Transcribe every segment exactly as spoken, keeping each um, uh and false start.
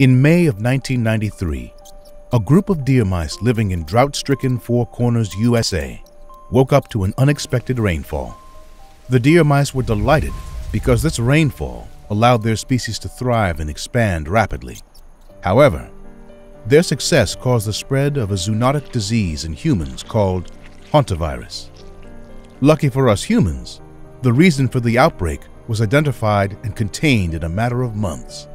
In May of nineteen ninety-three, a group of deer mice living in drought-stricken Four Corners, U S A, woke up to an unexpected rainfall. The deer mice were delighted because this rainfall allowed their species to thrive and expand rapidly. However, their success caused the spread of a zoonotic disease in humans called Hantavirus. Lucky for us humans, the reason for the outbreak was identified and contained in a matter of months.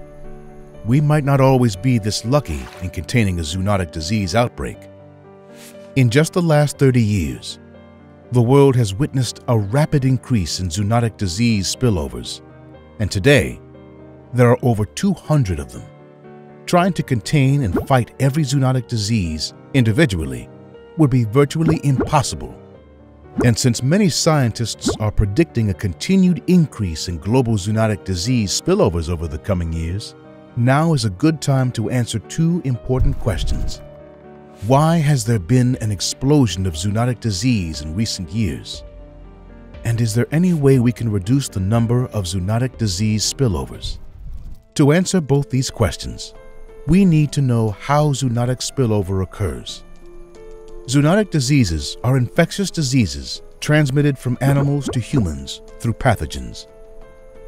We might not always be this lucky in containing a zoonotic disease outbreak. In just the last thirty years, the world has witnessed a rapid increase in zoonotic disease spillovers, and today, there are over two hundred of them. Trying to contain and fight every zoonotic disease individually would be virtually impossible. And since many scientists are predicting a continued increase in global zoonotic disease spillovers over the coming years, now is a good time to answer two important questions. Why has there been an explosion of zoonotic disease in recent years? And is there any way we can reduce the number of zoonotic disease spillovers? To answer both these questions, we need to know how zoonotic spillover occurs. Zoonotic diseases are infectious diseases transmitted from animals to humans through pathogens.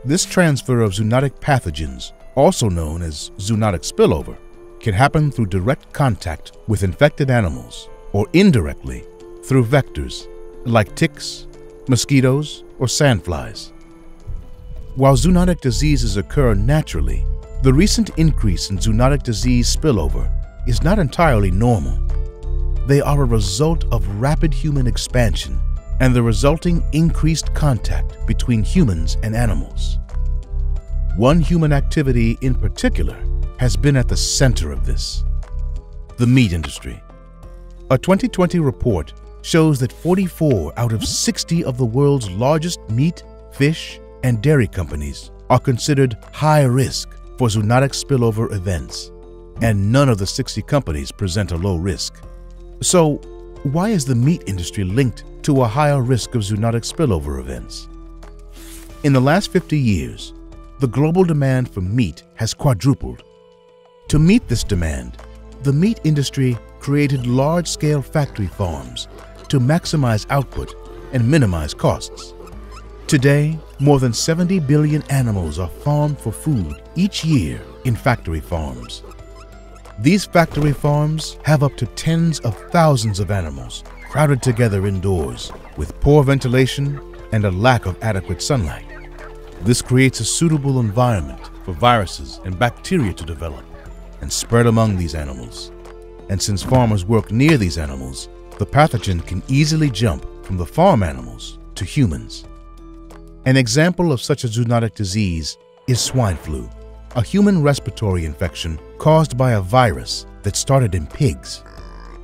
This transfer of zoonotic pathogens, also known as zoonotic spillover, can happen through direct contact with infected animals or indirectly through vectors like ticks, mosquitoes, or sandflies. While zoonotic diseases occur naturally, the recent increase in zoonotic disease spillover is not entirely normal. They are a result of rapid human expansion and the resulting increased contact between humans and animals. One human activity in particular has been at the center of this: the meat industry. A twenty twenty report shows that forty-four out of sixty of the world's largest meat, fish, and dairy companies are considered high risk for zoonotic spillover events, and none of the sixty companies present a low risk. So, why is the meat industry linked to a higher risk of zoonotic spillover events? In the last fifty years, the global demand for meat has quadrupled. To meet this demand, the meat industry created large-scale factory farms to maximize output and minimize costs. Today, more than seventy billion animals are farmed for food each year in factory farms. These factory farms have up to tens of thousands of animals crowded together indoors with poor ventilation and a lack of adequate sunlight. This creates a suitable environment for viruses and bacteria to develop and spread among these animals. And since farmers work near these animals, the pathogen can easily jump from the farm animals to humans. An example of such a zoonotic disease is swine flu, a human respiratory infection caused by a virus that started in pigs.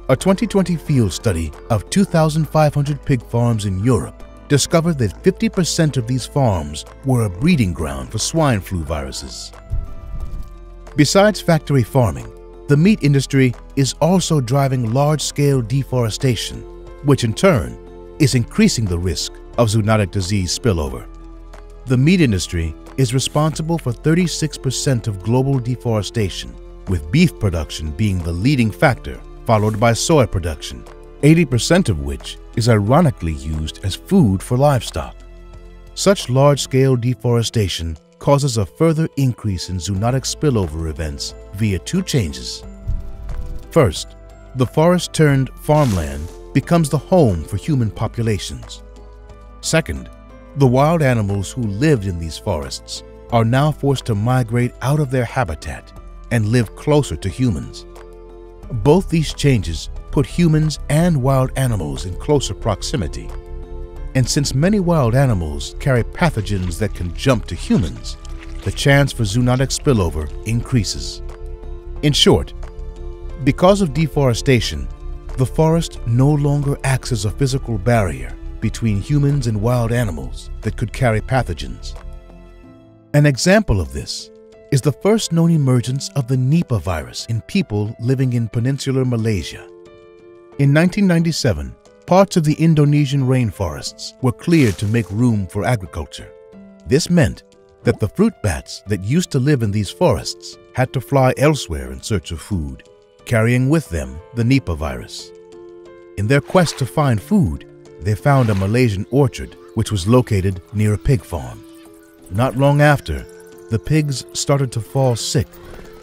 A twenty twenty field study of two thousand five hundred pig farms in Europe discovered that fifty percent of these farms were a breeding ground for swine flu viruses. Besides factory farming, the meat industry is also driving large-scale deforestation, which in turn is increasing the risk of zoonotic disease spillover. The meat industry is responsible for thirty-six percent of global deforestation, with beef production being the leading factor, followed by soy production, eighty percent of which is ironically used as food for livestock. Such large-scale deforestation causes a further increase in zoonotic spillover events via two changes. First, the forest-turned farmland becomes the home for human populations. Second, the wild animals who lived in these forests are now forced to migrate out of their habitat and live closer to humans. Both these changes put humans and wild animals in closer proximity. And since many wild animals carry pathogens that can jump to humans, the chance for zoonotic spillover increases. In short, because of deforestation, the forest no longer acts as a physical barrier between humans and wild animals that could carry pathogens. An example of this is the first known emergence of the Nipah virus in people living in Peninsular Malaysia. In nineteen ninety-seven, parts of the Indonesian rainforests were cleared to make room for agriculture. This meant that the fruit bats that used to live in these forests had to fly elsewhere in search of food, carrying with them the Nipah virus. In their quest to find food, they found a Malaysian orchard which was located near a pig farm. Not long after, the pigs started to fall sick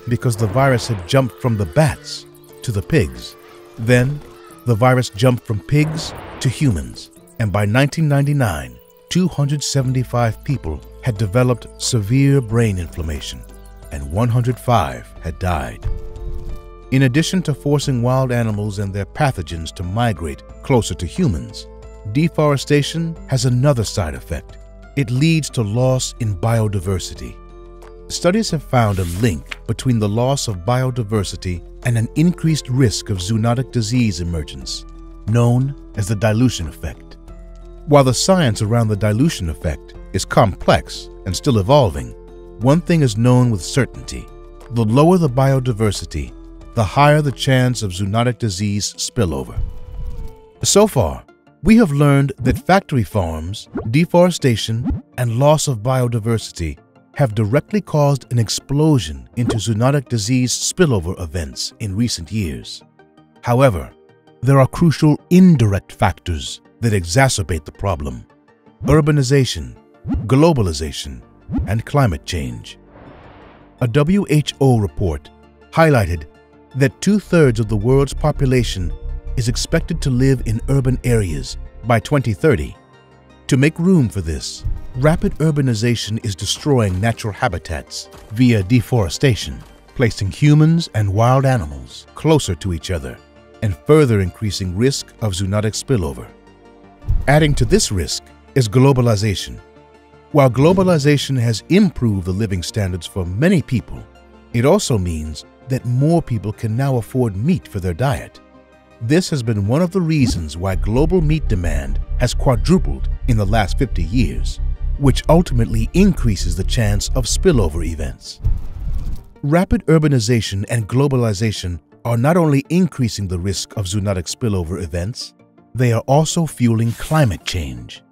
because the virus had jumped from the bats to the pigs. Then, the virus jumped from pigs to humans, and by nineteen ninety-nine, two hundred seventy-five people had developed severe brain inflammation, and one hundred five had died. In addition to forcing wild animals and their pathogens to migrate closer to humans, deforestation has another side effect. It leads to loss in biodiversity. Studies have found a link between the loss of biodiversity and an increased risk of zoonotic disease emergence, known as the dilution effect. While the science around the dilution effect is complex and still evolving, one thing is known with certainty. The lower the biodiversity, the higher the chance of zoonotic disease spillover. So far, we have learned that factory farms, deforestation, and loss of biodiversity have directly caused an explosion into zoonotic disease spillover events in recent years. However, there are crucial indirect factors that exacerbate the problem: urbanization, globalization, and climate change. A W H O report highlighted that two-thirds of the world's population is expected to live in urban areas by twenty thirty. To make room for this, rapid urbanization is destroying natural habitats via deforestation, placing humans and wild animals closer to each other and further increasing risk of zoonotic spillover. Adding to this risk is globalization. While globalization has improved the living standards for many people, it also means that more people can now afford meat for their diet. This has been one of the reasons why global meat demand has quadrupled in the last fifty years, which ultimately increases the chance of spillover events. Rapid urbanization and globalization are not only increasing the risk of zoonotic spillover events, they are also fueling climate change.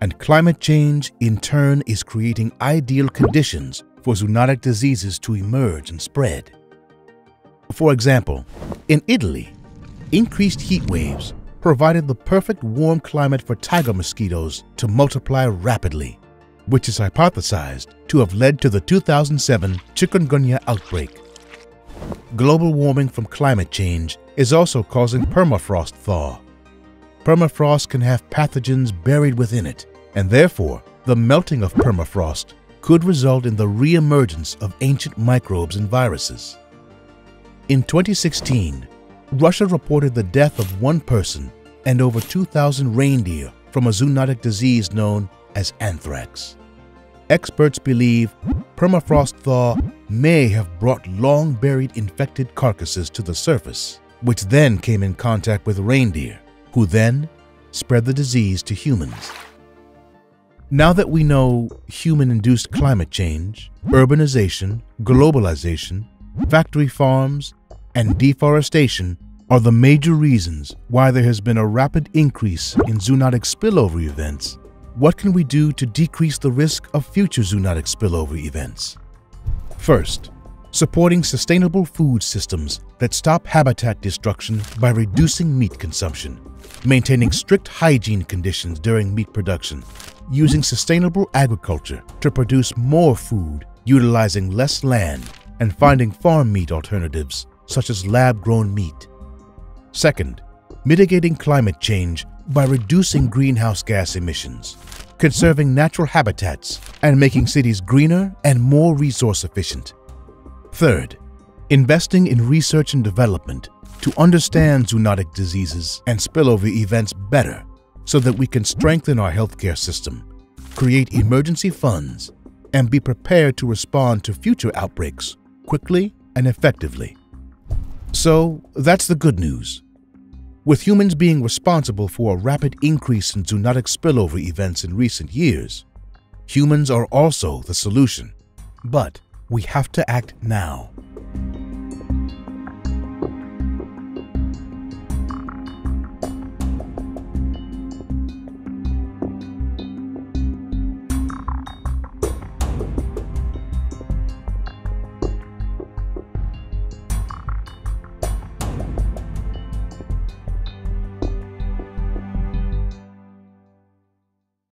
And climate change, in turn, is creating ideal conditions for zoonotic diseases to emerge and spread. For example, in Italy, increased heat waves provided the perfect warm climate for tiger mosquitoes to multiply rapidly, which is hypothesized to have led to the two thousand seven Chikungunya outbreak. Global warming from climate change is also causing permafrost thaw. Permafrost can have pathogens buried within it, and therefore, the melting of permafrost could result in the re-emergence of ancient microbes and viruses. In twenty sixteen, Russia reported the death of one person and over two thousand reindeer from a zoonotic disease known as anthrax. Experts believe permafrost thaw may have brought long-buried infected carcasses to the surface, which then came in contact with reindeer, who then spread the disease to humans. Now that we know human-induced climate change, urbanization, globalization, factory farms, and deforestation are the major reasons why there has been a rapid increase in zoonotic spillover events, what can we do to decrease the risk of future zoonotic spillover events? First, supporting sustainable food systems that stop habitat destruction by reducing meat consumption, maintaining strict hygiene conditions during meat production, using sustainable agriculture to produce more food, utilizing less land, and finding farm meat alternatives such as lab-grown meat. Second, mitigating climate change by reducing greenhouse gas emissions, conserving natural habitats, and making cities greener and more resource-efficient. Third, investing in research and development to understand zoonotic diseases and spillover events better so that we can strengthen our healthcare system, create emergency funds, and be prepared to respond to future outbreaks quickly and effectively. So, that's the good news. With humans being responsible for a rapid increase in zoonotic spillover events in recent years, humans are also the solution. But we have to act now.